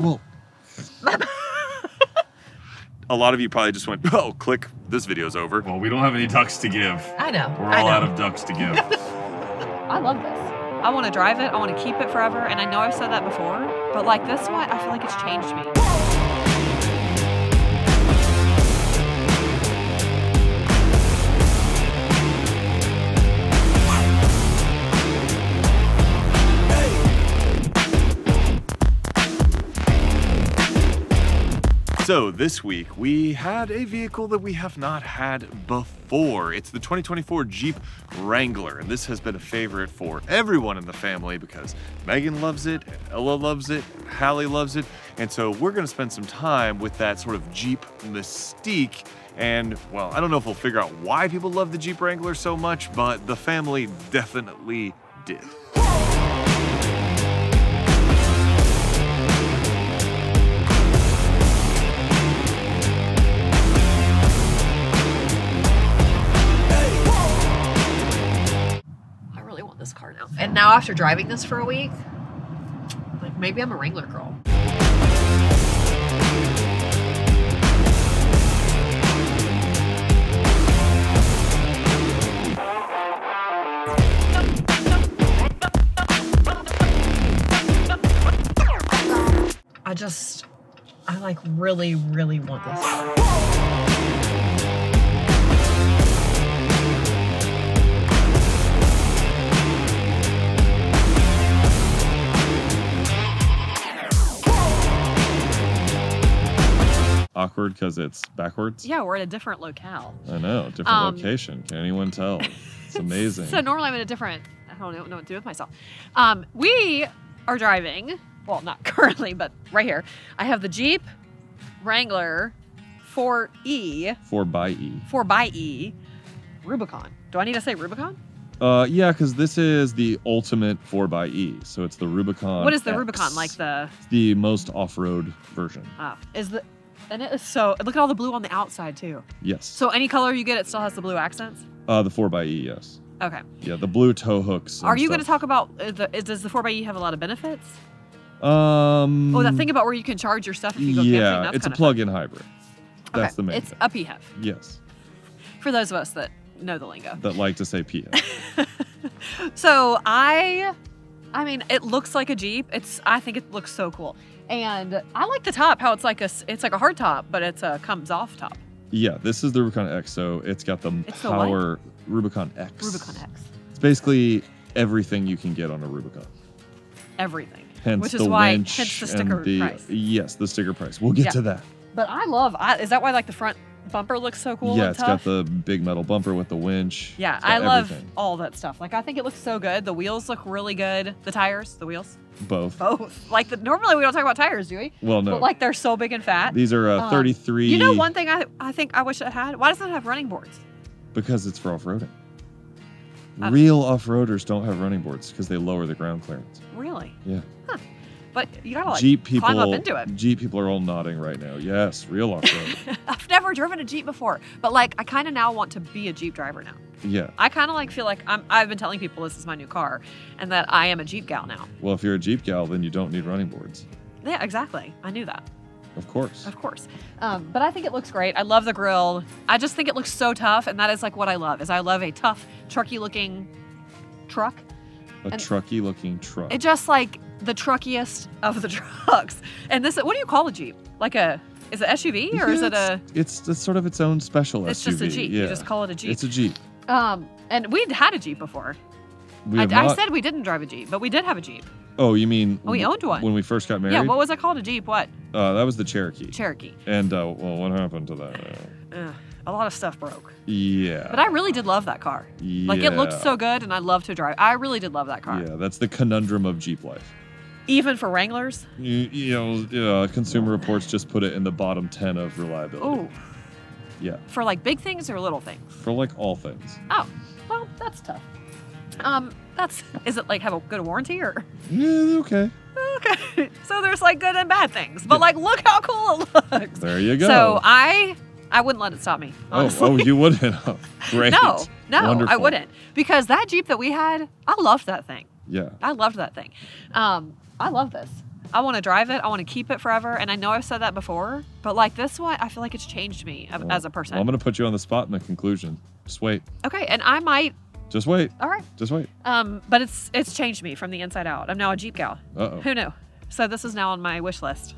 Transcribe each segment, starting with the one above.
Whoa. A lot of you probably just went, oh, click, this video's over. Well, we don't have any ducks to give. I know. We're all out of ducks to give. I love this. I want to drive it. I want to keep it forever. And I know I've said that before, but like this one, I feel like it's changed me. So this week we had a vehicle that we have not had before. It's the 2024 Jeep Wrangler, and this has been a favorite for everyone in the family because Megan loves it, Ella loves it, Hallie loves it, and so we're gonna spend some time with that sort of Jeep mystique. And well, I don't know if we'll figure out why people love the Jeep Wrangler so much, but the family definitely did. And now after driving this for a week, like maybe I'm a Wrangler girl. I like really, really want this. Awkward because it's backwards? Yeah, we're at a different locale. I know, different location. Can anyone tell? It's amazing. So normally I'm in a different, I don't know what to do with myself. We are driving, well, not currently, but right here. I have the Jeep Wrangler 4e. 4xe. 4xe Rubicon. Do I need to say Rubicon? Yeah, because this is the ultimate 4xe, so it's the Rubicon. What is the X. Rubicon? Like the... It's the most off-road version. And it is so, look at all the blue on the outside too. Yes. So any color you get, it still has the blue accents? The 4xe, yes. Okay. Yeah, the blue tow hooks. Are you going to talk about, does the 4xe have a lot of benefits? Oh, that thing about where you can charge your stuff if you go camping. Yeah, it's a plug-in hybrid. That's the main thing. It's a PHEV. Yes. For those of us that know the lingo. That like to say PHEV. So I mean, it looks like a Jeep. I think it looks so cool. And I like the top, how it's like a hard top, but it's a comes off top. Yeah, this is the Rubicon X, so it's got the power Rubicon X. Rubicon X. It's basically everything you can get on a Rubicon. Everything. Hence Which is the why winch hence the sticker price. Yes, the sticker price. We'll get to that. But I love, is that why like the front bumper looks so cool? Yeah, it's got the big metal bumper with the winch. Yeah, I love all that stuff. Like I think it looks so good. The wheels look really good. The tires, the wheels. Both. Like normally we don't talk about tires, do we? Well, no. But like they're so big and fat. These are 33. You know one thing I think I wish it had? Why does it have running boards? Because it's for off-roading. Real off-roaders don't have running boards because they lower the ground clearance. Really? Yeah. Huh. But you gotta like climb up into it. Jeep people are all nodding right now. Yes, real off-road. I've never driven a Jeep before, but like I kind of now want to be a Jeep driver now. Yeah. I kind of like feel like I've been telling people this is my new car and that I am a Jeep gal now. Well, if you're a Jeep gal, then you don't need running boards. Yeah, exactly. I knew that. Of course. Of course. But I think it looks great. I love the grill. I just think it looks so tough. And that is like what I love is I love a tough, trucky looking truck. A trucky looking truck. It's just like the truckiest of the trucks. And this, what do you call a Jeep? Like a... Is it SUV or is it a... It's sort of its own special SUV. It's just a Jeep. Yeah. You just call it a Jeep. It's a Jeep. And we'd had a Jeep before. I said we didn't drive a Jeep, but we did have a Jeep. Oh, you mean... We owned one. When we first got married? Yeah, what was it called? A Jeep? What? That was the Cherokee. Cherokee. And, well, what happened to that? A lot of stuff broke. Yeah. But I really did love that car. Yeah. Like, it looked so good, and I loved to drive. I really did love that car. Yeah, that's the conundrum of Jeep life. Even for Wranglers? You know, Consumer Reports just put it in the bottom 10 of reliability. Oh. Yeah. For like big things or little things? For like all things. Oh, well, that's tough. Is it like have a good warranty or? Yeah, okay. Okay. So there's like good and bad things, but like look how cool it looks. There you go. So I wouldn't let it stop me, honestly. Oh, you wouldn't? Oh, great. No, wonderful. I wouldn't. Because that Jeep that we had, I loved that thing. Yeah. I loved that thing. I love this. I want to drive it. I want to keep it forever. And I know I've said that before, but like this one, I feel like it's changed me as a person. Well, I'm going to put you on the spot in the conclusion. Just wait. Okay. And I might. Just wait. All right. Just wait. But it's changed me from the inside out. I'm now a Jeep gal. Uh-oh. Who knew? So this is now on my wish list.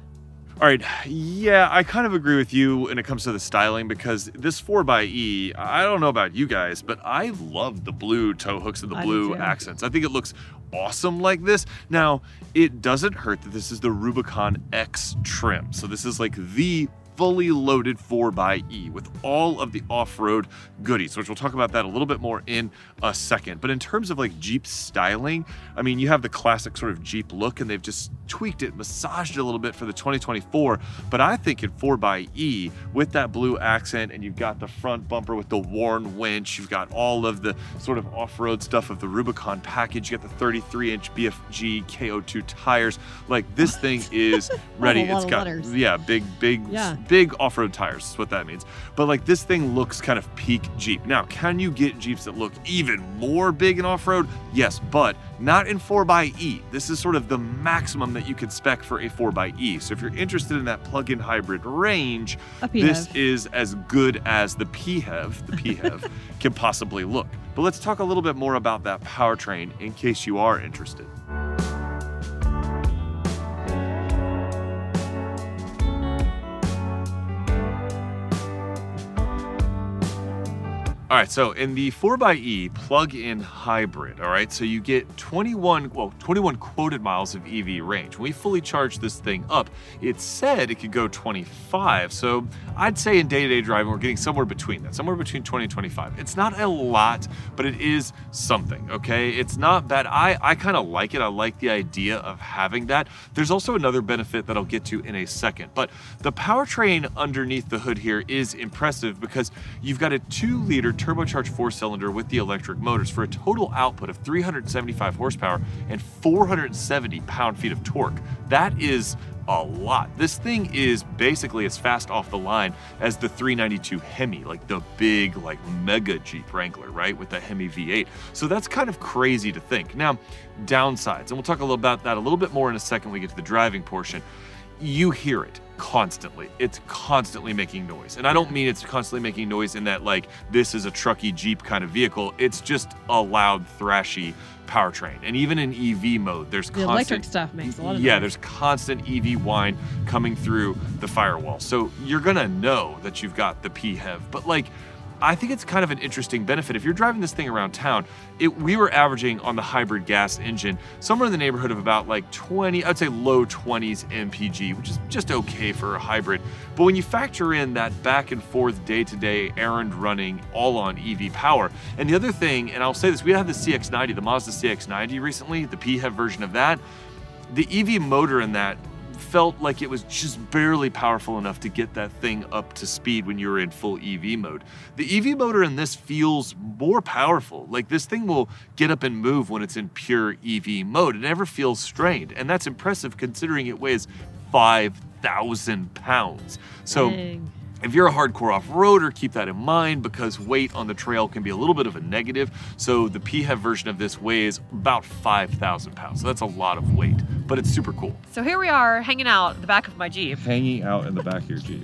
All right. Yeah, I kind of agree with you when it comes to the styling, because this 4xe, I don't know about you guys, but I love the blue tow hooks and the blue accents. I think it looks awesome like this. Now, it doesn't hurt that this is the Rubicon X trim. So this is like the fully loaded 4xe with all of the off-road goodies, which we'll talk about that a little bit more in a second. But in terms of like Jeep styling, I mean, you have the classic sort of Jeep look and they've just tweaked it, massaged it a little bit for the 2024. But I think in 4xe with that blue accent, and you've got the front bumper with the Warn winch, you've got all of the sort of off-road stuff of the Rubicon package, you got the 33-inch BFG KO2 tires. Like this thing is ready. It's got big off-road tires is what that means. But like this thing looks kind of peak Jeep. Now, can you get Jeeps that look even more big and off-road? Yes, but not in 4xe. This is sort of the maximum that you can spec for a 4xe. So if you're interested in that plug-in hybrid range, this is as good as the PHEV, can possibly look. But let's talk a little bit more about that powertrain in case you are interested. All right, so in the 4xe plug-in hybrid, all right, so you get 21 quoted miles of EV range. When we fully charge this thing up, it said it could go 25. So I'd say in day-to-day driving, we're getting somewhere between that, somewhere between 20 and 25. It's not a lot, but it is something, okay? It's not bad. I kind of like it. I like the idea of having that. There's also another benefit that I'll get to in a second, but the powertrain underneath the hood here is impressive because you've got a 2-liter turbocharged 4-cylinder with the electric motors for a total output of 375 horsepower and 470 pound-feet of torque. That is a lot. This thing is basically as fast off the line as the 392 Hemi, like the big, like mega Jeep Wrangler, right? With the Hemi V8. So that's kind of crazy to think. Now, downsides, and we'll talk a little about that a little bit more in a second when we get to the driving portion. You hear it constantly. It's constantly making noise. And I don't mean it's constantly making noise in that like this is a trucky Jeep kind of vehicle. It's just a loud, thrashy powertrain. And even in EV mode, there's the electric stuff makes a lot of noise. Yeah, there's constant EV whine coming through the firewall. So you're gonna know that you've got the PHEV, but like I think it's kind of an interesting benefit. If you're driving this thing around town, we were averaging on the hybrid gas engine somewhere in the neighborhood of about like 20, I'd say low 20s MPG, which is just okay for a hybrid. But when you factor in that back and forth day-to-day errand running all on EV power, and the other thing, and I'll say this, we had the CX-90, the Mazda CX-90 recently, the PHEV version of that. The EV motor in that felt like it was just barely powerful enough to get that thing up to speed when you were in full EV mode. The EV motor in this feels more powerful. Like this thing will get up and move when it's in pure EV mode. It never feels strained. And that's impressive considering it weighs 5,000 pounds. So if you're a hardcore off-roader, keep that in mind because weight on the trail can be a little bit of a negative. So the PHEV version of this weighs about 5,000 pounds. So that's a lot of weight, but it's super cool. So here we are hanging out in the back of my Jeep. Hanging out in the back of your Jeep.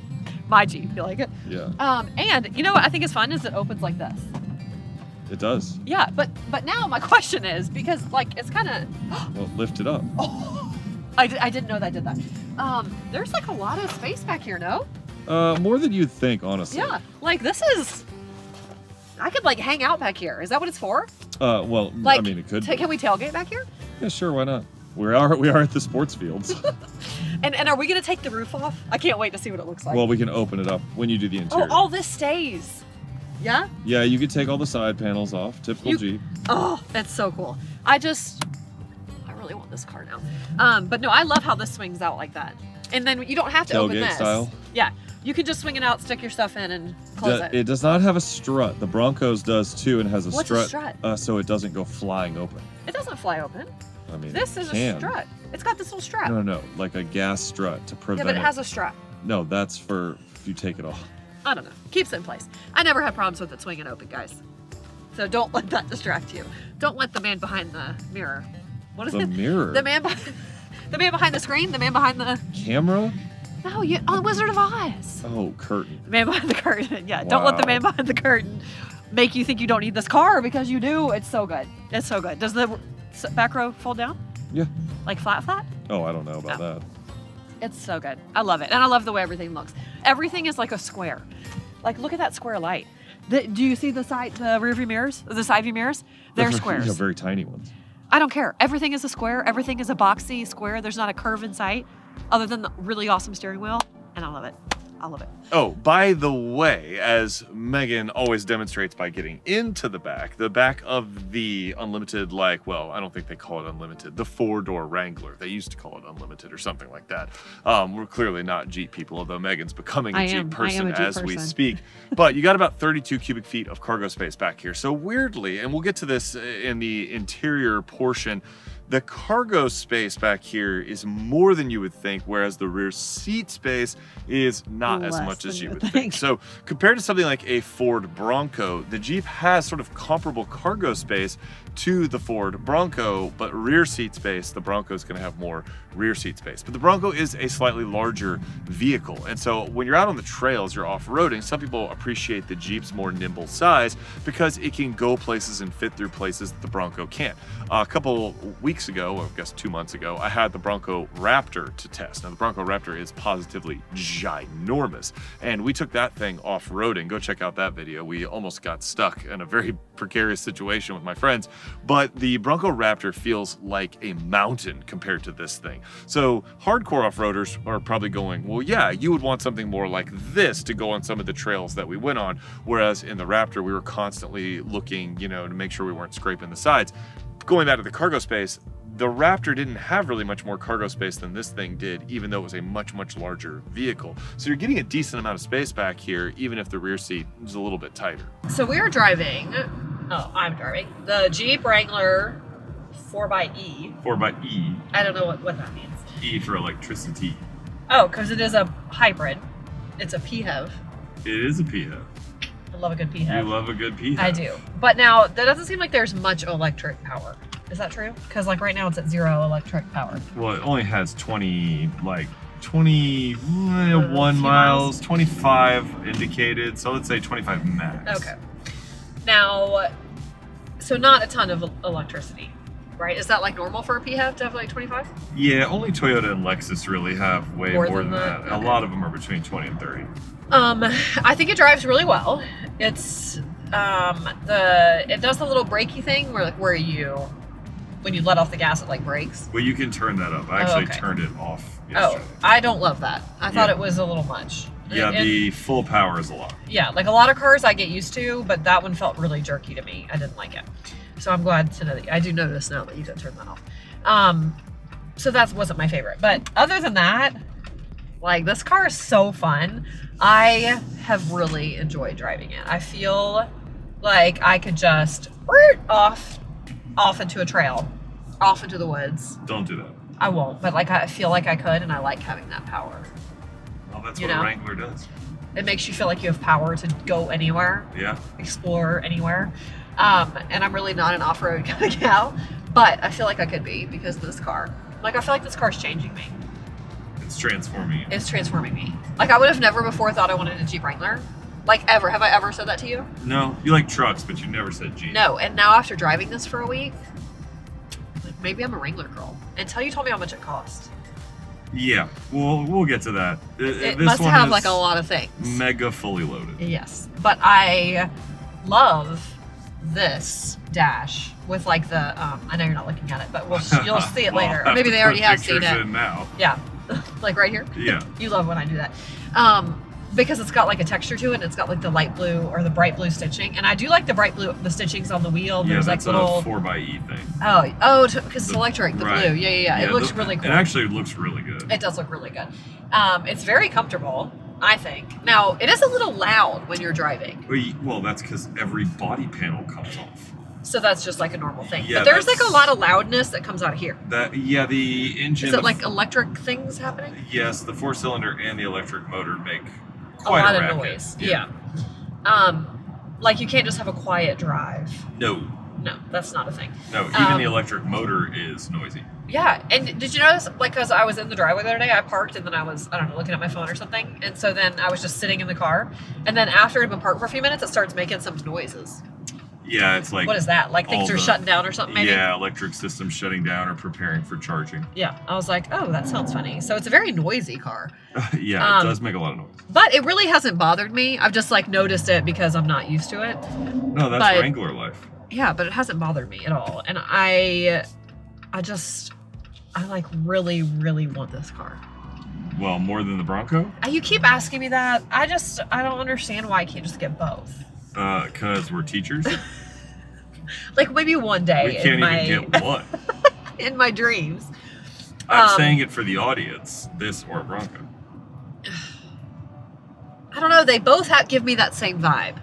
My Jeep, you like it? Yeah. And you know what I think is fun is it opens like this. It does. Yeah, but now my question is, because like it's kind of... Well, lift it up. Oh, I didn't know that did that. There's like a lot of space back here, no? More than you'd think, honestly. Yeah, like this is, I could like hang out back here. Is that what it's for? Well, like, I mean, it could be. Can we tailgate back here? Yeah, sure, why not? We are at the sports fields. and are we gonna take the roof off? I can't wait to see what it looks like. Well, we can open it up when you do the interior. Oh, all this stays. Yeah? Yeah, you could take all the side panels off, typical Jeep. Oh, that's so cool. I really want this car now. But no, I love how this swings out like that. And then you don't have to open this. Tailgate style. Yeah. You can just swing it out, stick your stuff in, and close it. It does not have a strut. The Broncos does too, and has a strut. What's a strut? So it doesn't go flying open. It doesn't fly open. I mean, this is a strut. It's got this little strap. No, like a gas strut to prevent. Yeah, but it has a strap. No, that's for if you take it off. I don't know. Keeps it in place. I never had problems with it swinging open, guys. So don't let that distract you. Don't let the man behind the mirror. What is it? The mirror. The man behind. The man behind the screen? The man behind the... camera? No, you, on Wizard of Oz. Oh, curtain. The man behind the curtain. Yeah, wow. Don't let the man behind the curtain make you think you don't need this car, because you do. It's so good. It's so good. Does the back row fold down? Yeah. Like flat, flat? Oh, I don't know about that. It's so good. I love it. And I love the way everything looks. Everything is like a square. Like, look at that square light. Do you see the side, the rear view mirrors? The side view mirrors? They're squares. These are very tiny ones. I don't care. Everything is a square. Everything is a boxy square. There's not a curve in sight other than the really awesome steering wheel. And I love it. I love it. Oh, by the way, as Megan always demonstrates by getting into the back of the unlimited, like, well, I don't think they call it unlimited, the four-door Wrangler. They used to call it unlimited or something like that. We're clearly not Jeep people, although Megan's becoming a Jeep person as we speak. But you got about 32 cubic feet of cargo space back here. So weirdly, and we'll get to this in the interior portion, the cargo space back here is more than you would think, whereas the rear seat space is not as much as you would think. So compared to something like a Ford Bronco, the Jeep has sort of comparable cargo space to the Ford Bronco, but rear seat space, the Bronco is gonna have more rear seat space. But the Bronco is a slightly larger vehicle. And so when you're out on the trails, you're off-roading, some people appreciate the Jeep's more nimble size because it can go places and fit through places that the Bronco can't. A couple weeks ago, or I guess 2 months ago, I had the Bronco Raptor to test. Now the Bronco Raptor is positively ginormous, and we took that thing off-roading. Go check out that video. We almost got stuck in a very precarious situation with my friends, but the Bronco Raptor feels like a mountain compared to this thing. So hardcore off-roaders are probably going, well, yeah, you would want something more like this to go on some of the trails that we went on, whereas in the Raptor, we were constantly looking, you know, to make sure we weren't scraping the sides. Going back to the cargo space, the Raptor didn't have really much more cargo space than this thing did, even though it was a much, much larger vehicle. So you're getting a decent amount of space back here, even if the rear seat is a little bit tighter. So we're driving, oh, I'm driving, the Jeep Wrangler 4xe. 4xe. I don't know what that means. E for electricity. Oh, because it is a hybrid. It's a PHEV. It is a PHEV. I love a good PHEV. You love a good PHEV. I do. But now, that doesn't seem like there's much electric power. Is that true? Because like right now it's at zero electric power. Well, it only has 21 miles, 25 indicated. So let's say 25 max. Okay. Now, so not a ton of electricity, right? Is that like normal for a PHEV to have like 25? Yeah, only Toyota and Lexus really have way more than that. Okay. A lot of them are between 20 and 30. I think it drives really well. It's it does the little brakey thing where like when you let off the gas it like brakes. Well, you can turn that up. I actually turned it off yesterday. Oh, I don't love that. I thought it was a little much. Yeah, the full power is a lot. Yeah, like a lot of cars I get used to, but that one felt really jerky to me. I didn't like it. So I'm glad to know that I do notice now that you didn't turn that off. So that wasn't my favorite. But other than that, like this car is so fun. I have really enjoyed driving it. I feel like I could just off into a trail, off into the woods. Don't do that. I won't, but like I feel like I could, and I like having that power. Well, that's what a Wrangler does. It makes you feel like you have power to go anywhere. Yeah. Explore anywhere. And I'm really not an off-road kind of gal, but I feel like I could be because of this car. Like I feel like this car is changing me. It's transforming you. It's transforming me. Like I would have never before thought I wanted a Jeep Wrangler. Like ever. Have I ever said that to you? No. You like trucks, but you never said Jeep. No. And now after driving this for a week, like maybe I'm a Wrangler girl. Until you told me how much it cost. Yeah. We'll get to that. It must have like a lot of things. Mega fully loaded. Yes. But I love this dash with like the, I know you're not looking at it, but you'll see it later. Or maybe they already have seen it. Now. Yeah. Like right here? Yeah. You love when I do that. Because it's got like a texture to it, and it's got like the light blue or the bright blue stitching. And I do like the bright blue, the stitchings on the wheel. Yeah, that's like little, a 4xe thing. Oh, because it's electric, the blue. Yeah, it looks really cool. It actually looks really good. It does look really good. It's very comfortable, I think. Now, it is a little loud when you're driving. Well, that's because every body panel comes off. So that's just like a normal thing. Yeah, but there's like a lot of loudness that comes out of here. The engine. Is it like electric things happening? Yes, the four-cylinder and the electric motor make quite a lot of noise. Yeah. Like you can't just have a quiet drive. No. No, that's not a thing. No, even the electric motor is noisy. Yeah, and did you notice, like, because I was in the driveway the other day, I parked, and then I was, I don't know, looking at my phone or something, and so then I was just sitting in the car, and then after it had been parked for a few minutes, it starts making some noises. Yeah, it's like... What is that? Like things are shutting down or something, maybe? Yeah, electric systems shutting down or preparing for charging. Yeah, I was like, oh, that sounds funny. So it's a very noisy car. Yeah, it does make a lot of noise. But it really hasn't bothered me. I've just, like, noticed it because I'm not used to it. No, that's Wrangler life. Yeah, but it hasn't bothered me at all. And I like really, really want this car. Well, more than the Bronco? You keep asking me that. I don't understand why I can't just get both. Because we're teachers? Like maybe one day. We can't even get one. In my dreams. I'm saying it for the audience, this or Bronco. I don't know. They both give me that same vibe.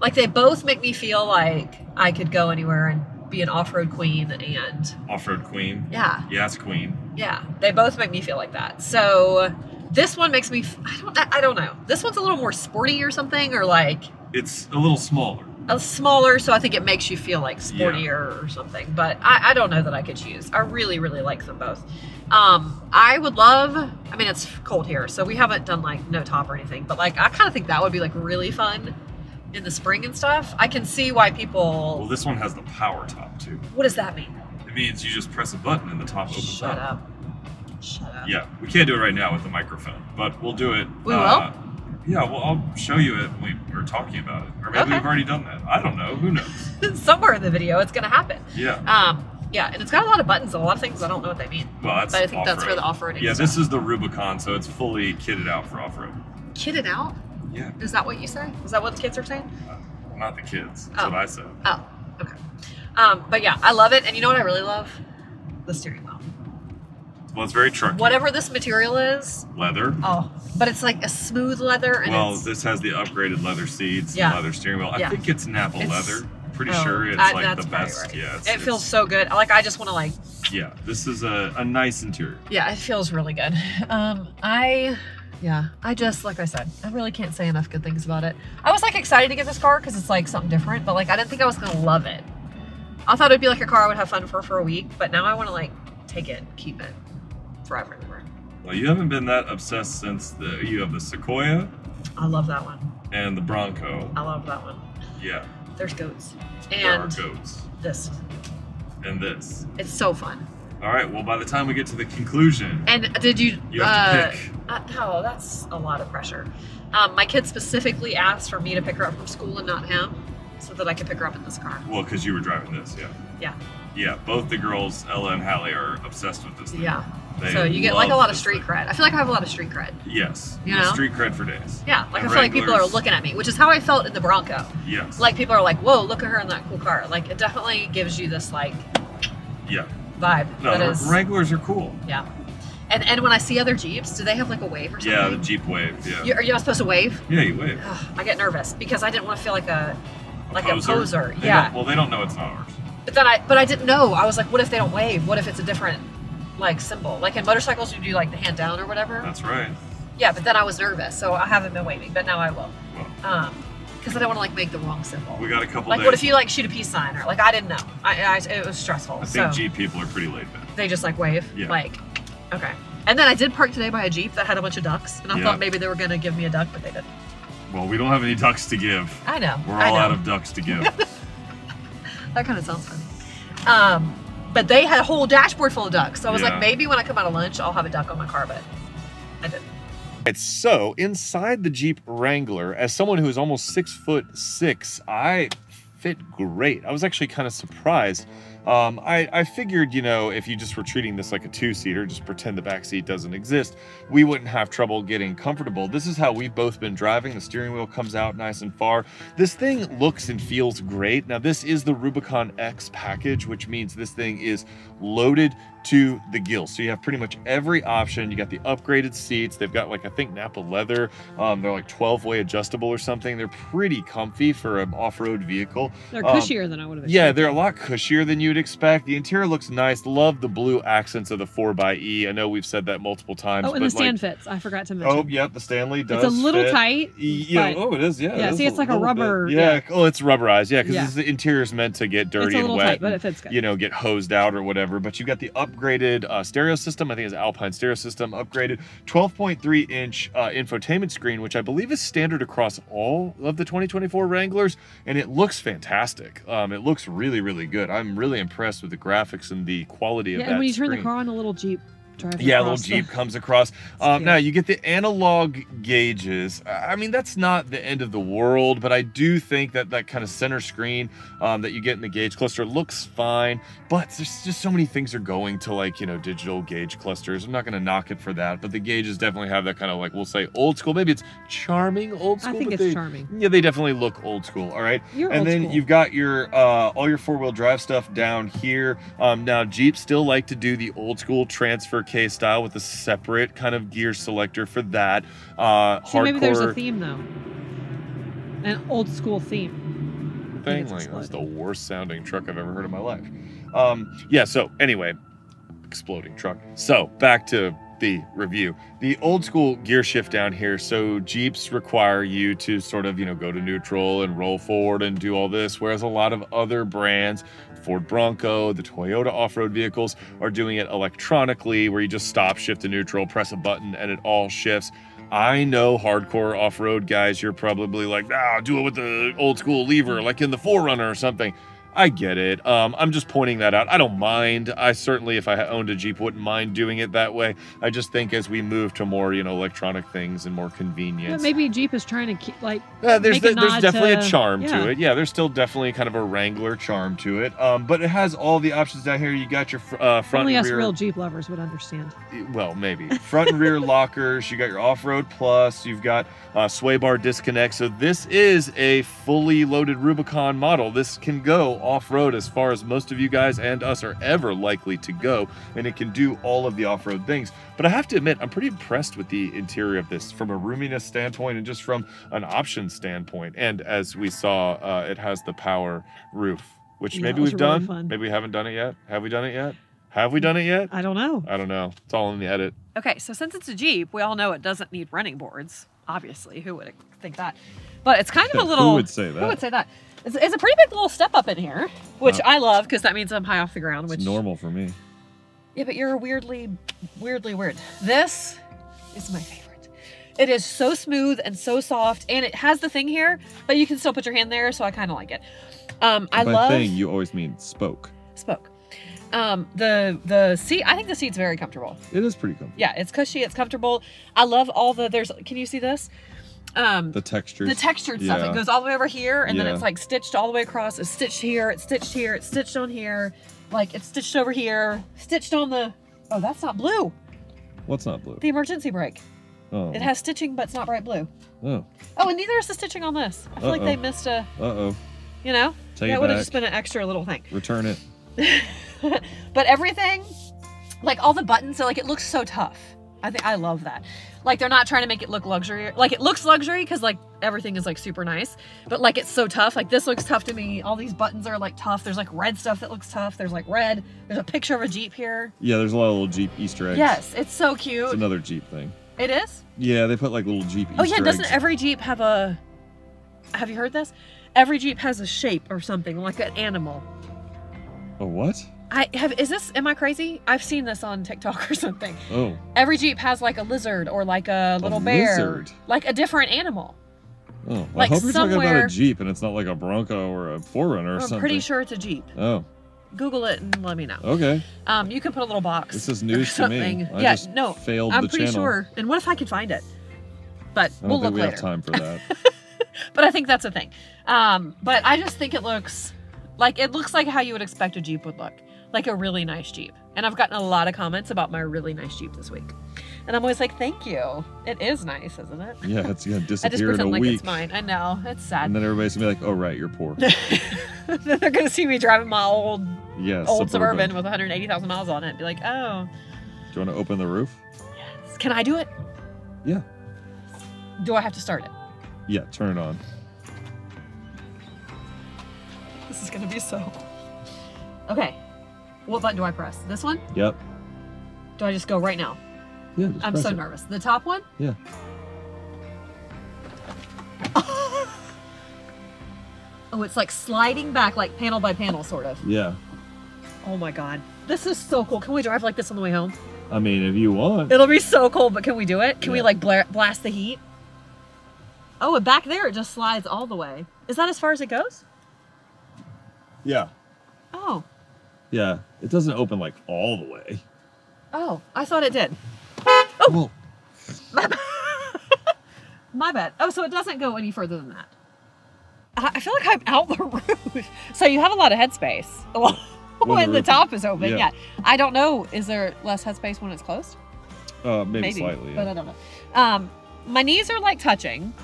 Like they both make me feel like I could go anywhere and be an off-road queen and... Off-road queen? Yeah. Yes, queen. Yeah. They both make me feel like that. So this one makes me... I don't know. This one's a little more sporty or something, or like... It's a little smaller. So I think it makes you feel like sportier or something. But I don't know that I could choose. I really, really like them both. I would love... I mean, it's cold here, so we haven't done like no top or anything. But like, I kind of think that would be like really fun in the spring and stuff. I can see why people... Well, this one has the power top too. What does that mean? It means you just press a button and the top opens up. Shut up. Shut up. Yeah, we can't do it right now with the microphone, but we'll do it. We will? Yeah, well, I'll show you it when we were talking about it. Or maybe we've already done that. I don't know. Who knows? Somewhere in the video, it's going to happen. Yeah. Yeah, and it's got a lot of buttons and a lot of things. I don't know what they mean. Well, that's but I think that's for the off-roading. Yeah, this is the Rubicon, so it's fully kitted out for off-road. Kitted out? Yeah. Is that what you say? Is that what the kids are saying? Not the kids. That's what I said. Oh, okay. But yeah, I love it. And you know what I really love? The steering wheel. Well, it's very trucky. Whatever this material is. Leather. Oh, but it's like a smooth leather. And well, this has the upgraded leather seats and leather steering wheel. I think it's Napa leather. I'm pretty sure it's like the best. Right. Yeah, it feels so good. Like, I just want to like... Yeah, this is a nice interior. Yeah, it feels really good. I just, like I said, I really can't say enough good things about it. I was like excited to get this car because it's like something different, but like I didn't think I was going to love it. I thought it'd be like a car I would have fun for a week, but now I want to like take it, keep it. Forever and ever. Well, you haven't been that obsessed since you have the Sequoia. I love that one. And the Bronco. I love that one. Yeah. There's goats. And there are goats. This. And this. It's so fun. All right. Well, by the time we get to the conclusion. And did you? You have to pick. No, that's a lot of pressure. My kid specifically asked for me to pick her up from school and not him, so that I could pick her up in this car. Well, because you were driving this, yeah. Yeah. Yeah. Both the girls, Ella and Hallie, are obsessed with this thing. Yeah. So you get like a lot of street cred. I feel like I have a lot of street cred. Yes. You know? Street cred for days. Yeah. Like I feel like people are looking at me, which is how I felt in the Bronco. Yes. Like people are like, whoa, look at her in that cool car. Like it definitely gives you this like vibe. No, Wranglers are cool. Yeah. And when I see other Jeeps, do they have like a wave or something? Yeah, the Jeep wave. Yeah. Are you not supposed to wave? Yeah, you wave. I get nervous because I didn't want to feel like a poser. Yeah. Well, they don't know it's not ours. But then I didn't know. I was like, what if they don't wave? What if it's a different like symbol? Like in motorcycles you do like the hand down or whatever. That's right. Yeah, but then I was nervous, so I haven't been waving, but now I will. Well, because I don't want to like make the wrong symbol. We got a couple like days. What if you like shoot a peace sign, or like I didn't know. It was stressful. I think Jeep people are pretty laid back. They just like wave. Yeah. Like okay. And then I did park today by a Jeep that had a bunch of ducks, and I thought maybe they were gonna give me a duck, but they didn't. Well, we don't have any ducks to give. I know. We're all out of ducks to give. That kind of sounds funny. But they had a whole dashboard full of ducks. So I was like, maybe when I come out of lunch, I'll have a duck on my car, but I didn't. So inside the Jeep Wrangler, as someone who is almost 6'6", I fit great. I was actually kind of surprised. I figured, you know, if you just were treating this like a two-seater, just pretend the back seat doesn't exist, we wouldn't have trouble getting comfortable. This is how we've both been driving. The steering wheel comes out nice and far. This thing looks and feels great. Now, this is the Rubicon X package, which means this thing is loaded to the gills. So you have pretty much every option. You got the upgraded seats. They've got like, I think Napa leather. They're like 12-way adjustable or something. They're pretty comfy for an off-road vehicle. They're cushier than I would have expected. Yeah, they're a lot cushier than you'd you'd expect. The interior looks nice. Love the blue accents of the 4xe. I know we've said that multiple times. Oh, and the stand fits. I forgot to mention. Oh, yeah, the Stanley does. It's a little tight. Yeah. Oh, it is. Yeah. Yeah. See, it's like a rubber. Yeah. Oh, it's rubberized. Yeah, because the interior is meant to get dirty and wet, but it fits good. You know, get hosed out or whatever. But you've got the upgraded stereo system. I think it's Alpine stereo system upgraded. 12.3-inch infotainment screen, which I believe is standard across all of the 2024 Wranglers, and it looks fantastic. It looks really, really good. I'm really impressed with the graphics and the quality of that. And when you turn the car on, a little Jeep drives across. Yeah, a little Jeep comes across. Now, you get the analog gauges. I mean, that's not the end of the world, but I do think that that kind of center screen that you get in the gauge cluster looks fine, but there's just so many things are going to, like, you know, digital gauge clusters. I'm not going to knock it for that, but the gauges definitely have that kind of, like, we'll say old school. Maybe it's charming old school. I think it's charming. Yeah, they definitely look old school, all right? And then you've got your all your four-wheel drive stuff down here. Now, Jeep still like to do the old school transfer K style with a separate kind of gear selector for that. So maybe there's a theme though, an old school theme. Thing like that's the worst sounding truck I've ever heard in my life. Yeah. So anyway, exploding truck. So back to the review. The old school gear shift down here. So Jeeps require you to sort of, you know, go to neutral and roll forward and do all this, whereas a lot of other brands, Ford Bronco, the Toyota off-road vehicles, are doing it electronically, where you just stop, shift to neutral, press a button, and it all shifts. I know, hardcore off-road guys, you're probably like, ah, do it with the old school lever, like in the 4Runner or something. I get it. I'm just pointing that out. I don't mind. I certainly, if I owned a Jeep, wouldn't mind doing it that way. I just think as we move to more, you know, electronic things and more convenience. But maybe Jeep is trying to keep, like, there's definitely a charm to it. Yeah, there's still definitely kind of a Wrangler charm to it. But it has all the options down here. You got your front and rear. Only us real Jeep lovers would understand. Well, maybe. Front and rear lockers. You got your off-road plus. You've got sway bar disconnect. So this is a fully loaded Rubicon model. This can go off-road as far as most of you guys and us are ever likely to go, and it can do all of the off-road things. But I have to admit, I'm pretty impressed with the interior of this from a roominess standpoint and just from an option standpoint. And as we saw, it has the power roof, which maybe we've done, maybe we haven't done it yet. Have we done it yet? Have we done it yet? I don't know. I don't know. It's all in the edit. Okay, so since it's a Jeep, we all know it doesn't need running boards. Obviously, who would think that? But it's kind of a little... Who would say that? Who would say that? It's a pretty big little step up in here, which I love because that means I'm high off the ground. Which is normal for me. Yeah, but you're weirdly weird. This is my favorite. It is so smooth and so soft, and it has the thing here, but you can still put your hand there, so I kind of like it. By thing, you always mean spoke. Spoke. The seat, I think the seat's very comfortable. It is pretty comfortable. Yeah, it's cushy, it's comfortable. I love all the, can you see this? The textures. The textured stuff. It goes all the way over here, and then it's like stitched all the way across. It's stitched here, it's stitched here, it's stitched on here. Like it's stitched over here, stitched on the, oh, that's not blue. What's not blue? The emergency brake. Oh. It has stitching, but it's not bright blue. Oh. Oh, and neither is the stitching on this. I feel like they missed a, you know? That would have just been an extra little thing. Return it. But everything, like all the buttons, so like it looks so tough. I love that. Like they're not trying to make it look luxury. Like it looks luxury because like everything is like super nice, but like it's so tough. Like this looks tough to me. All these buttons are like tough. There's like red stuff that looks tough. There's like red. There's a picture of a Jeep here. Yeah, there's a lot of little Jeep Easter eggs. Yes, it's so cute. It's another Jeep thing. It is? Yeah, they put like little Jeep Easter eggs. Oh yeah, doesn't every Jeep have a... Have you heard this? Every Jeep has a shape or something, like an animal. A what? Am I crazy? I've seen this on TikTok or something. Oh. Every Jeep has like a lizard or like a little bear. Lizard? Like a different animal. Oh, like I hope you're talking about a Jeep and it's not like a Bronco or a 4Runner or something. I'm pretty sure it's a Jeep. Oh. Google it and let me know. Okay. You can put a little box. This is news to me. I just failed the channel. I'm pretty sure. And what if I could find it? But we'll look later. I don't think we have time for that. But I think that's a thing. But I just think it looks... Like, it looks like how you would expect a Jeep would look. Like a really nice Jeep. And I've gotten a lot of comments about my really nice Jeep this week. And I'm always like, thank you. It is nice, isn't it? Yeah, it's going to disappear in a week. I just pretend like it's mine. I know. It's sad. And then everybody's going to be like, oh, right, you're poor. Then they're going to see me driving my old Suburban with 180,000 miles on it and be like, oh. Do you want to open the roof? Yes. Can I do it? Yeah. Do I have to start it? Yeah, turn it on. This is going to be so... Okay, What button do I press? This one? Yep. Do I just go right now? Yeah, just I'm so nervous. The top one? Yeah. Oh, it's like sliding back, like panel by panel, sort of. Yeah. Oh my God. This is so cool. Can we drive like this on the way home? I mean, if you want. It'll be so cold, but can we do it? Can we like blast the heat? Oh, and back there, it just slides all the way. Is that as far as it goes? Yeah. Oh. Yeah. It doesn't open like all the way. Oh, I thought it did. Oh. My bad. Oh, so it doesn't go any further than that. I feel like I'm out the roof. So you have a lot of headspace when the top is open. Yeah. I don't know. Is there less headspace when it's closed? Maybe slightly. Yeah. But I don't know. My knees are like touching.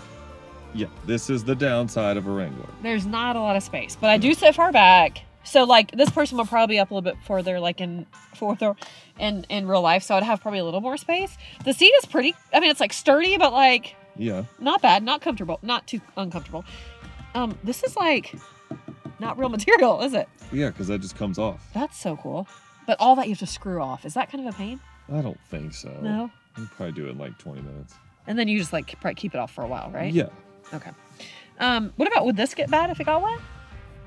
Yeah. This is the downside of a Wrangler. There's not a lot of space, but I do sit far back. So like this person will probably be up a little bit further, like in fourth or in real life. So I'd have probably a little more space. The seat is pretty, I mean, it's like sturdy, but like, yeah, not bad, not comfortable, not too uncomfortable. This is like not real material, is it? Yeah, because that just comes off. That's so cool. But all that you have to screw off. Is that kind of a pain? I don't think so. No? We'll probably do it in like 20 minutes. And then you just like probably keep it off for a while, right? Yeah. Okay. What about, would this get bad if it got wet?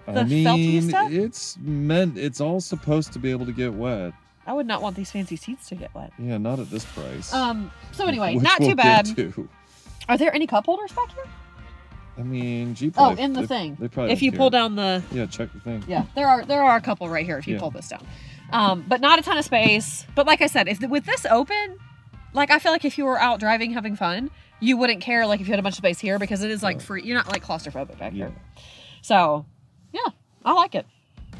The felty stuff? It's all supposed to be able to get wet. I would not want these fancy seats to get wet. Yeah, not at this price. So anyway, not too bad. Are there any cup holders back here? I mean, Jeep. Oh, in the thing. If you pull down the. Yeah, check the thing. Yeah, there are a couple right here if you pull this down, but not a ton of space. But like I said, if with this open, like I feel like if you were out driving having fun, you wouldn't care like if you had a bunch of space here because it is like free. You're not like claustrophobic back here. So, yeah, I like it,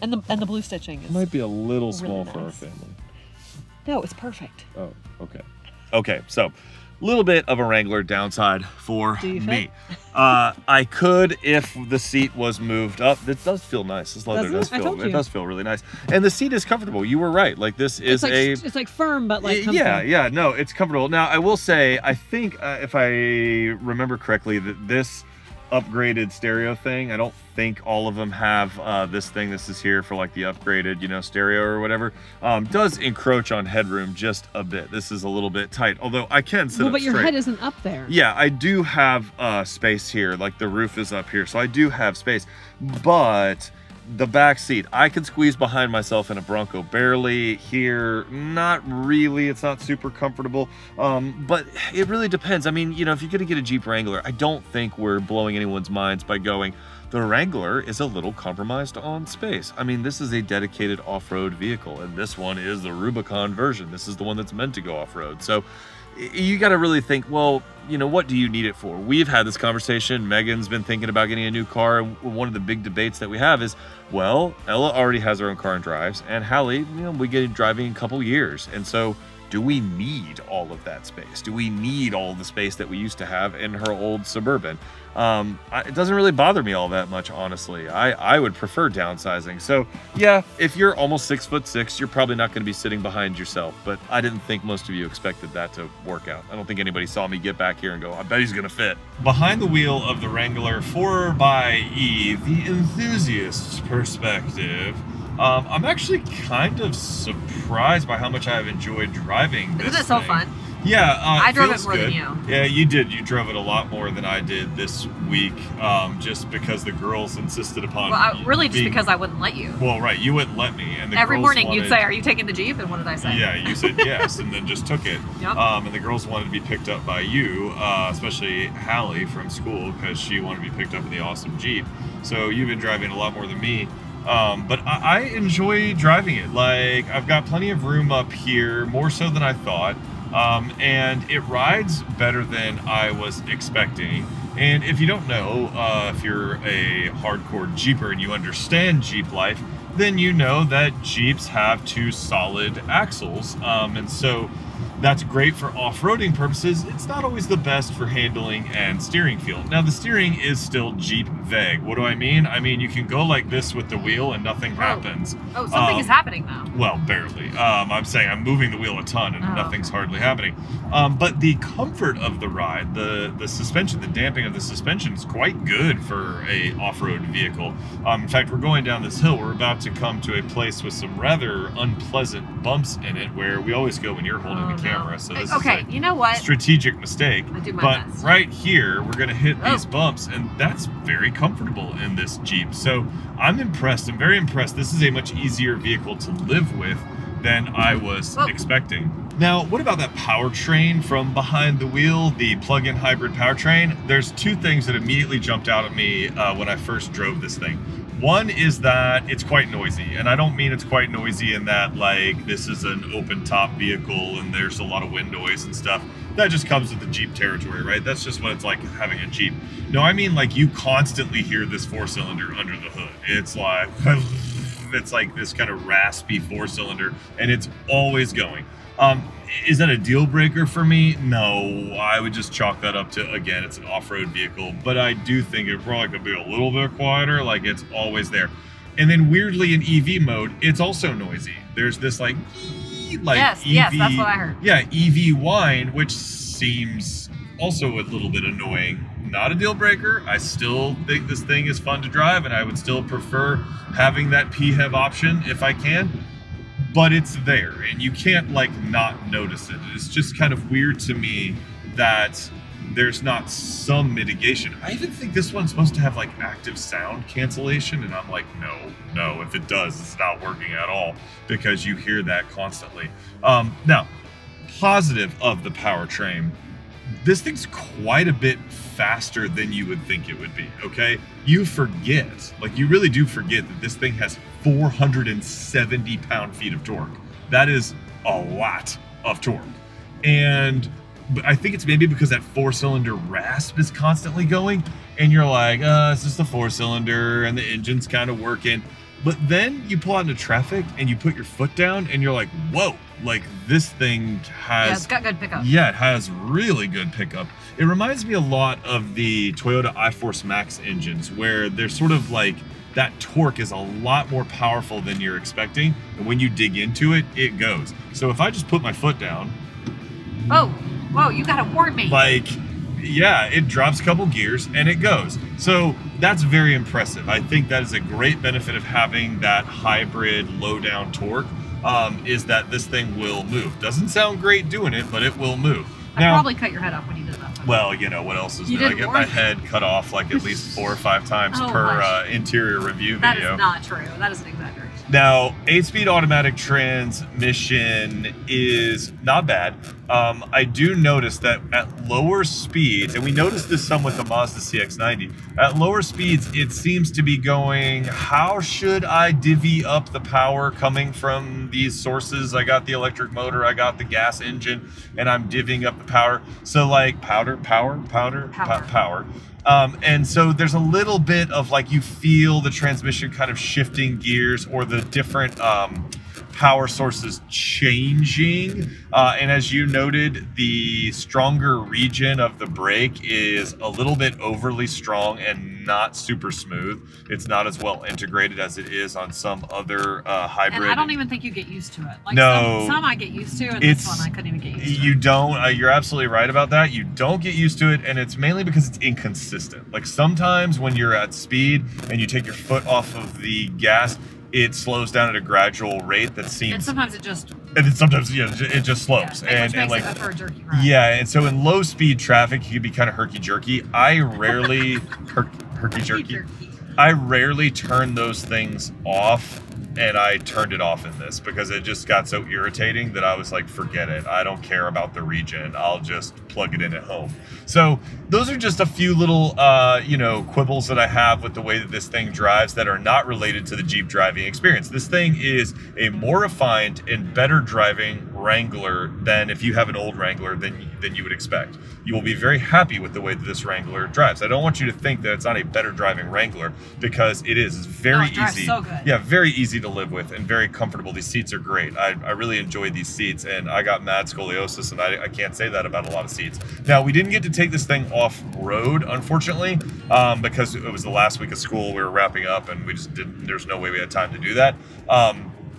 and the blue stitching is. It might be a little small for our family. No, it's perfect. Oh, okay, so. Little bit of a Wrangler downside for me. I could, if the seat was moved up. It does feel nice. This leather does feel really nice, and the seat is comfortable. You were right. Like this is it's like firm, but like comfortable. Yeah. No, it's comfortable. Now I will say, I think if I remember correctly, that this upgraded stereo thing. I don't think all of them have this thing. This is here for like the upgraded, you know, stereo or whatever. Does encroach on headroom just a bit. This is a little bit tight, although I can sit up straight. But your head isn't up there. Yeah, I do have space here. Like the roof is up here, so I do have space. But the back seat, I can squeeze behind myself in a Bronco barely. Here, not really. It's not super comfortable, but it really depends. I mean, you know, if you're gonna get a Jeep Wrangler, I don't think we're blowing anyone's minds by going, the Wrangler is a little compromised on space. I mean, this is a dedicated off-road vehicle, and this one is the Rubicon version. This is the one that's meant to go off-road. So you got to really think, well, you know, what do you need it for? We've had this conversation. Megan's been thinking about getting a new car. One of the big debates that we have is, well, Ella already has her own car and drives, and Hallie, you know, we get driving in a couple years. And so do we need all of that space? Do we need all the space that we used to have in her old Suburban? It doesn't really bother me all that much, honestly. I would prefer downsizing. So yeah, if you're almost 6'6", you're probably not gonna be sitting behind yourself, but I didn't think most of you expected that to work out. I don't think anybody saw me get back here and go, I bet he's gonna fit. Behind the wheel of the Wrangler 4xe, the enthusiast's perspective, I'm actually kind of surprised by how much I've enjoyed driving this. Isn't it so fun? Yeah, I drove it more than you. Yeah, you did. You drove it a lot more than I did this week, just because the girls insisted upon. Well, just because I wouldn't let you. Well, right, you wouldn't let me, and the every morning you'd say, "Are you taking the Jeep?" And what did I say? Yeah, you said yes, and then just took it. Yep. And the girls wanted to be picked up by you, especially Hallie from school, because she wanted to be picked up in the awesome Jeep. So you've been driving a lot more than me. But I enjoy driving it. Like, I've got plenty of room up here, more so than I thought. And it rides better than I was expecting. And if you don't know, if you're a hardcore Jeeper and you understand Jeep life, then you know that Jeeps have two solid axles. And so That's great for off-roading purposes. It's not always the best for handling and steering feel. Now the steering is still Jeep vague. What do I mean? I mean you can go like this with the wheel and nothing happens. Oh, something is happening though. Well, barely. I'm saying I'm moving the wheel a ton and nothing's hardly happening. But the comfort of the ride, the suspension, the damping of the suspension is quite good for a off-road vehicle. In fact, we're going down this hill. We're about to come to a place with some rather unpleasant bumps in it where we always go when you're holding the camera. So this is a you know what? Strategic mistake. I do my best. Right here, we're going to hit these bumps, and that's very comfortable in this Jeep. So I'm impressed. I'm very impressed. This is a much easier vehicle to live with than I was expecting. Now, what about that powertrain from behind the wheel, the plug-in hybrid powertrain? There's two things that immediately jumped out at me when I first drove this thing. One is that it's quite noisy, and I don't mean it's quite noisy in that like this is an open-top vehicle and there's a lot of wind noise and stuff. That just comes with the Jeep territory, right? That's just what it's like having a Jeep. No, I mean like you constantly hear this four-cylinder under the hood. It's like, it's like this kind of raspy four-cylinder, and it's always going. Is that a deal breaker for me? No, I would just chalk that up to, again, it's an off-road vehicle, but I do think it probably could be a little bit quieter, like it's always there. And then weirdly in EV mode, it's also noisy. There's this like yes, that's what I heard. Yeah, EV whine, which seems also a little bit annoying. Not a deal breaker. I still think this thing is fun to drive and I would still prefer having that PHEV option if I can. But it's there and you can't like not notice it. It's just kind of weird to me that there's not some mitigation. I even think this one's supposed to have like active sound cancellation, and I'm like, no, if it does, it's not working at all because you hear that constantly. Now, positive of the powertrain, this thing's quite a bit faster than you would think it would be, okay? You forget, like you really do forget that this thing has 470 pound-feet of torque. That is a lot of torque. And I think it's maybe because that four-cylinder rasp is constantly going and you're like, it's just the four-cylinder and the engine's kind of working. But then you pull out into traffic and you put your foot down and you're like, whoa, like this thing has... Yeah, it's got good pickup. Yeah, it has really good pickup. It reminds me a lot of the Toyota iForce Max engines where they're sort of like, that torque is a lot more powerful than you're expecting. And when you dig into it, it goes. So if I just put my foot down... Oh, whoa, you gotta warn me. Like, yeah, it drops a couple gears and it goes. So that's very impressive. I think that is a great benefit of having that hybrid low down torque, is that this thing will move. Doesn't sound great doing it, but it will move. Now, I probably cut your head off when you did that. Well, you know, what else is new? I get my head cut off like at least 4 or 5 times per interior review video. That is not true. That is an exaggeration. Now, 8-speed automatic transmission is not bad. I do notice that at lower speeds, and we noticed this some with the Mazda CX-90, at lower speeds, it seems to be going, how should I divvy up the power coming from these sources? I got the electric motor, I got the gas engine, and I'm divvying up the power. So like power. And so there's a little bit of like you feel the transmission kind of shifting gears or the different power sources changing. And as you noted, the stronger region of the brake is a little bit overly strong and not super smooth. It's not as well integrated as it is on some other hybrid. And I don't even think you get used to it. Like some I get used to, and this one I couldn't even get used to. You don't, you're absolutely right about that. You don't get used to it, and it's mainly because it's inconsistent. Like sometimes when you're at speed and you take your foot off of the gas, it slows down at a gradual rate that seems... And sometimes it just... And sometimes, yeah, it just slopes. Yeah, and like, for a jerky ride. Yeah, and so in low-speed traffic, you can be kind of herky-jerky. I rarely... herky-jerky. I rarely turn those things off, and I turned it off in this because it just got so irritating that I was like, forget it. I don't care about the region. I'll just plug it in at home. So those are just a few little, you know, quibbles that I have with the way that this thing drives that are not related to the Jeep driving experience. This thing is a more refined and better driving Wrangler than if you have an old Wrangler than you would expect. You will be very happy with the way that this Wrangler drives. I don't want you to think that it's not a better driving Wrangler, because it is. It's very easy. So good. Yeah, very easy to live with and very comfortable. These seats are great. I really enjoy these seats, and I got mad scoliosis, and I can't say that about a lot of seats. Now, we didn't get to take this thing off road, unfortunately, because it was the last week of school. We were wrapping up, and we just didn't. There's no way we had time to do that.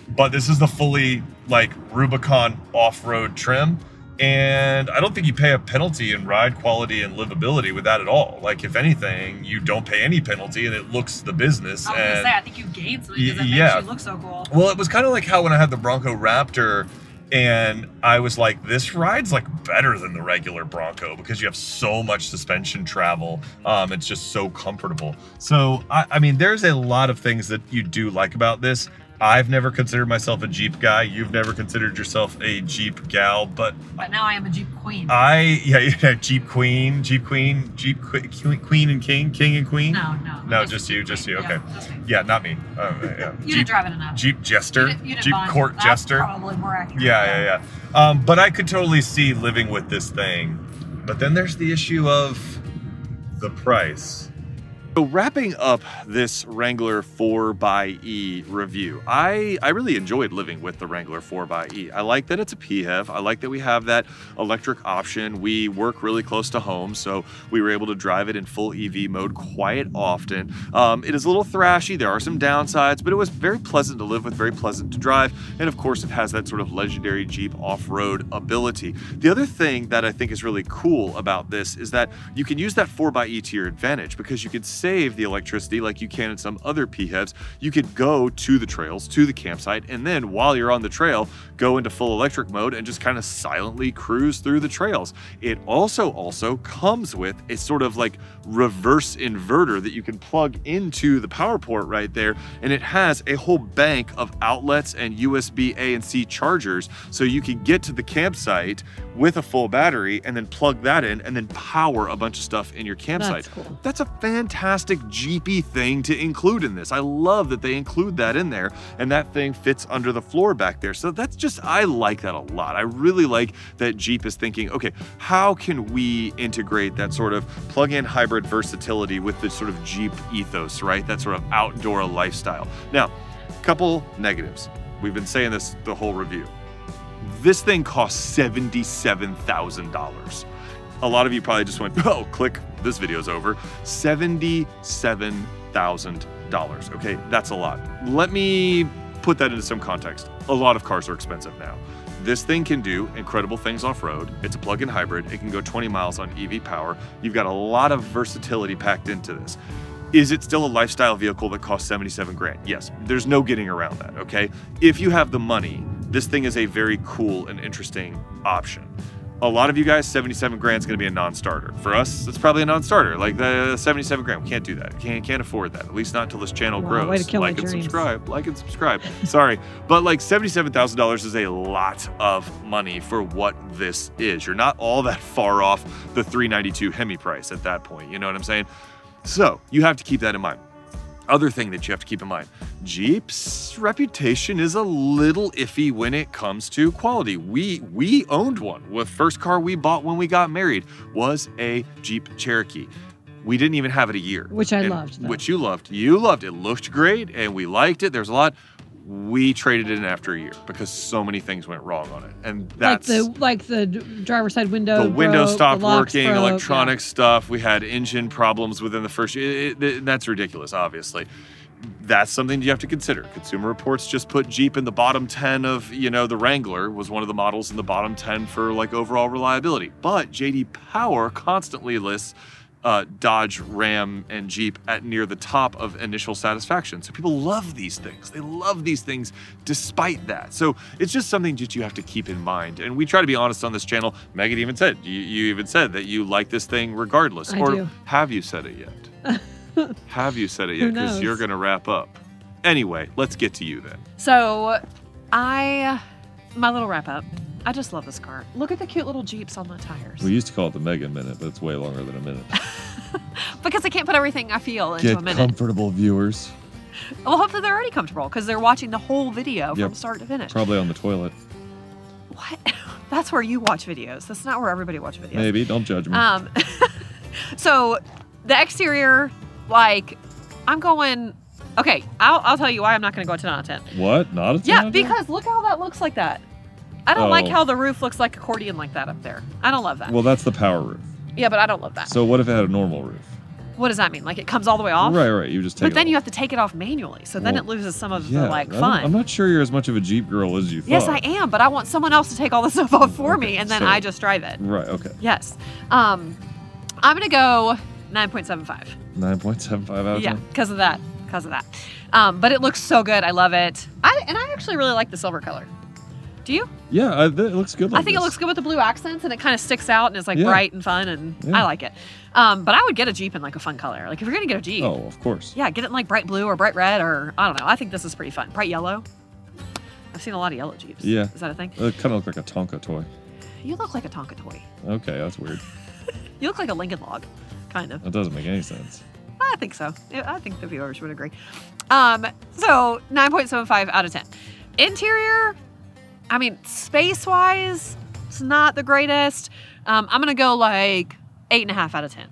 But this is the fully like Rubicon off-road trim, and I don't think you pay a penalty in ride quality and livability with that at all. Like, if anything, you don't pay any penalty, and it looks the business. I was gonna say, I think you gained something because it makes you look so cool. Well, it was kind of like how when I had the Bronco Raptor, and I was like, this ride's like better than the regular Bronco because you have so much suspension travel. It's just so comfortable. So, I mean, there's a lot of things that you do like about this. I've never considered myself a Jeep guy. You've never considered yourself a Jeep gal, but now I am a Jeep queen. Jeep queen and king and queen. No, just you. Okay, yeah, just me. Yeah, not me. Yeah. You didn't drive it enough. Jeep jester, you did Jeep court that's jester. Probably more accurate. Yeah. But I could totally see living with this thing. But then there's the issue of the price. So wrapping up this Wrangler 4xe review, I really enjoyed living with the Wrangler 4xe. I like that it's a PHEV. I like that we have that electric option. We work really close to home, so we were able to drive it in full EV mode quite often. It is a little thrashy. There are some downsides, but it was very pleasant to live with, very pleasant to drive. And of course, it has that sort of legendary Jeep off-road ability. The other thing that I think is really cool about this is that you can use that 4xe to your advantage, because you can save the electricity like you can in some other PHEVs. You could go to the trails, to the campsite, and then while you're on the trail, go into full electric mode and just kind of silently cruise through the trails. It also comes with a sort of like reverse inverter that you can plug into the power port right there, and it has a whole bank of outlets and USB A and C chargers, so you can get to the campsite with a full battery and then plug that in and then power a bunch of stuff in your campsite. That's cool. That's a fantastic Jeepy thing to include in this. I love that they include that in there, and that thing fits under the floor back there. So that's just, I like that a lot. I really like that Jeep is thinking, okay, how can we integrate that sort of plug-in hybrid versatility with this sort of Jeep ethos, right? That sort of outdoor lifestyle. Now, a couple negatives. We've been saying this the whole review. This thing costs $77,000. A lot of you probably just went, oh, click, this video's over. $77,000, okay, that's a lot. Let me put that into some context. A lot of cars are expensive now. This thing can do incredible things off-road. It's a plug-in hybrid. It can go 20 miles on EV power. You've got a lot of versatility packed into this. Is it still a lifestyle vehicle that costs 77 grand? Yes, there's no getting around that, okay? If you have the money, this thing is a very cool and interesting option. A lot of you guys, 77 grand is going to be a non-starter. For us, it's probably a non-starter. Like the 77 grand, we can't do that. Can't afford that. At least not until this channel grows. Way to kill my dreams. Like and subscribe. Sorry, but like $77,000 is a lot of money for what this is. You're not all that far off the 392 Hemi price at that point. You know what I'm saying? So you have to keep that in mind. Other thing that you have to keep in mind, Jeep's reputation is a little iffy when it comes to quality. We owned one. The first car we bought when we got married was a Jeep Cherokee. We didn't even have it a year. Which I loved. Though. Which you loved. You loved it. It looked great and we liked it. There's a lot. We traded it in after a year because so many things went wrong on it. And that's like the driver's side window. The window stopped working, electronic stuff. We had engine problems within the first year. That's ridiculous, obviously. That's something you have to consider. Consumer Reports just put Jeep in the bottom 10 of, you know, the Wrangler was one of the models in the bottom 10 for like overall reliability. But JD Power constantly lists Dodge, Ram, and Jeep at near the top of initial satisfaction. So people love these things. They love these things despite that. So it's just something that you have to keep in mind. And we try to be honest on this channel. Megan even said, you even said that you like this thing regardless. I do. Have you said it yet? Have you said it yet? Because you're going to wrap up. Anyway, let's get to you then. So my little wrap up. I just love this car. Look at the cute little Jeeps on the tires. We used to call it the Megan Minute, but it's way longer than a minute. Because I can't put everything I feel into a minute. Get comfortable, viewers. Well, hopefully they're already comfortable because they're watching the whole video from start to finish. Probably on the toilet. What? That's where you watch videos. That's not where everybody watches videos. Maybe. Don't judge me. So the exterior, like, I'm going... Okay, I'll tell you why I'm not going to go a 10 out of 10. What? Not a 10 out of 10? Yeah, because look how that looks like that. I don't like how the roof looks like accordion like that up there. I don't love that. Well, that's the power roof. Yeah, but I don't love that. So what if it had a normal roof? What does that mean? Like it comes all the way off? Right, right. You just take it off. But then you have to take it off manually. So then it loses some of the like fun. I'm not sure you're as much of a Jeep girl as you thought. Yes, I am. But I want someone else to take all this stuff off for me. And then I just drive it. Right. Okay. Yes. I'm going to go 9.75. 9.75 out of 10? Yeah, because of that. Because of that. But it looks so good. I love it. And I actually really like the silver color. Do you? Yeah, it looks good. Like I think this. It looks good with the blue accents, and it kind of sticks out, and it's like bright and fun, and I like it. But I would get a Jeep in like a fun color. Like if you're gonna get a Jeep, oh, of course, yeah, get it in like bright blue or bright red or I don't know. I think this is pretty fun. Bright yellow. I've seen a lot of yellow Jeeps. Yeah, is that a thing? It kind of looks like a Tonka toy. You look like a Tonka toy. Okay, that's weird. You look like a Lincoln Log, kind of. That doesn't make any sense. I think so. I think the viewers would agree. So 9.75 out of 10. Interior. I mean, space-wise, it's not the greatest. I'm going to go like 8.5 out of 10.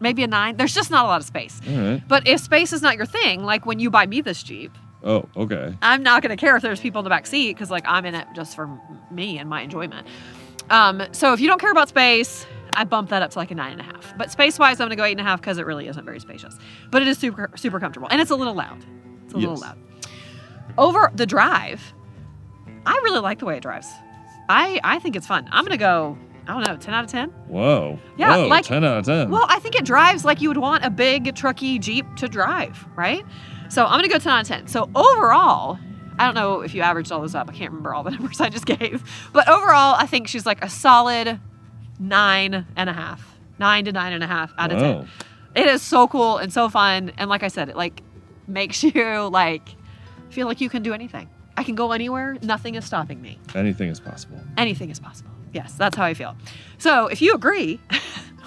Maybe a 9. There's just not a lot of space. All right. But if space is not your thing, like when you buy me this Jeep. Oh, okay. I'm not going to care if there's people in the back seat because like I'm in it just for me and my enjoyment. So if you don't care about space, I bump that up to like a 9.5. But space-wise, I'm going to go 8.5 because it really isn't very spacious. But it is super, super comfortable. And it's a little loud. It's a little loud. Over the drive... I really like the way it drives. I think it's fun. I'm going to go, I don't know, 10 out of 10? Whoa. Yeah, whoa, like 10 out of 10. Well, I think it drives like you would want a big, trucky Jeep to drive, right? So I'm going to go 10 out of 10. So overall, I don't know if you averaged all those up. I can't remember all the numbers I just gave. But overall, I think she's like a solid 9.5. 9 to 9.5 out of 10. It is so cool and so fun. And like I said, it like makes you like feel like you can do anything. I can go anywhere. Nothing is stopping me. Anything is possible. Anything is possible. Yes, that's how I feel. So if you agree,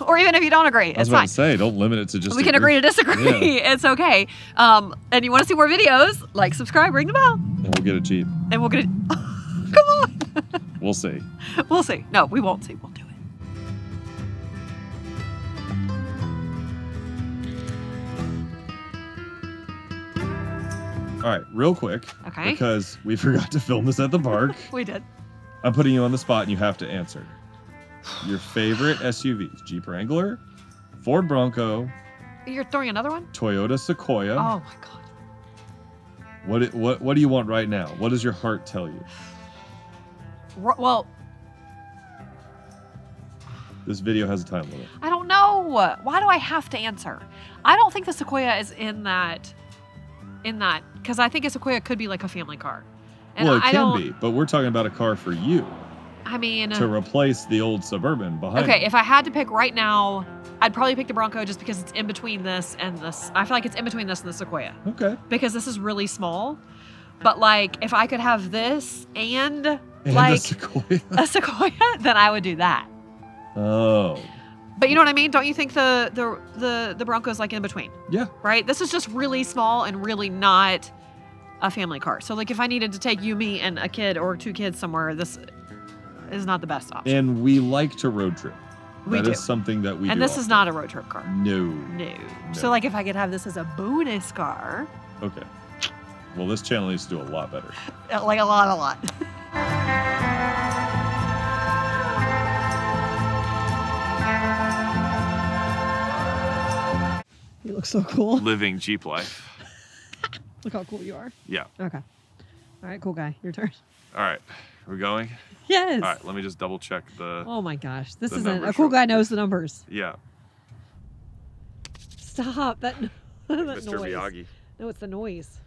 or even if you don't agree, it's fine. I was about to say, don't limit it to just We can agree to disagree. Yeah. It's okay. And you want to see more videos, like, subscribe, ring the bell. And we'll get a Jeep. And we'll get a... Come on. We'll see. We'll see. No, we won't see. We'll do it. All right, real quick, because we forgot to film this at the park. We did. I'm putting you on the spot, and you have to answer. Your favorite SUVs, Jeep Wrangler, Ford Bronco. You're throwing another one? Toyota Sequoia. Oh, my God. What do you want right now? What does your heart tell you? Well. This video has a time limit. I don't know. Why do I have to answer? I don't think the Sequoia is in that... because I think a Sequoia could be like a family car. And well, it can be, but we're talking about a car for you. I mean, to replace the old Suburban behind. Okay, if I had to pick right now, I'd probably pick the Bronco just because it's in between this and this. I feel like it's in between this and the Sequoia. Okay. Because this is really small, but like if I could have this and like a Sequoia, then I would do that. Oh. But you know what I mean? Don't you think the Bronco's like in between? Yeah. Right? This is just really small and really not a family car. So like if I needed to take you, me, and a kid or two kids somewhere, this is not the best option. And we like to road trip. That is something that we do. And this is not a road trip car. No. No. So like if I could have this as a bonus car. Okay. Well, this channel needs to do a lot better. Like a lot. You look so cool. Living Jeep life. Look how cool you are. Yeah. Okay. All right, cool guy. Your turn. All right. We're going? Yes. All right, let me just double check the... Oh my gosh. This is a cool guy knows the numbers. Yeah. Stop. That noise. Mr. Miyagi. No, it's the noise.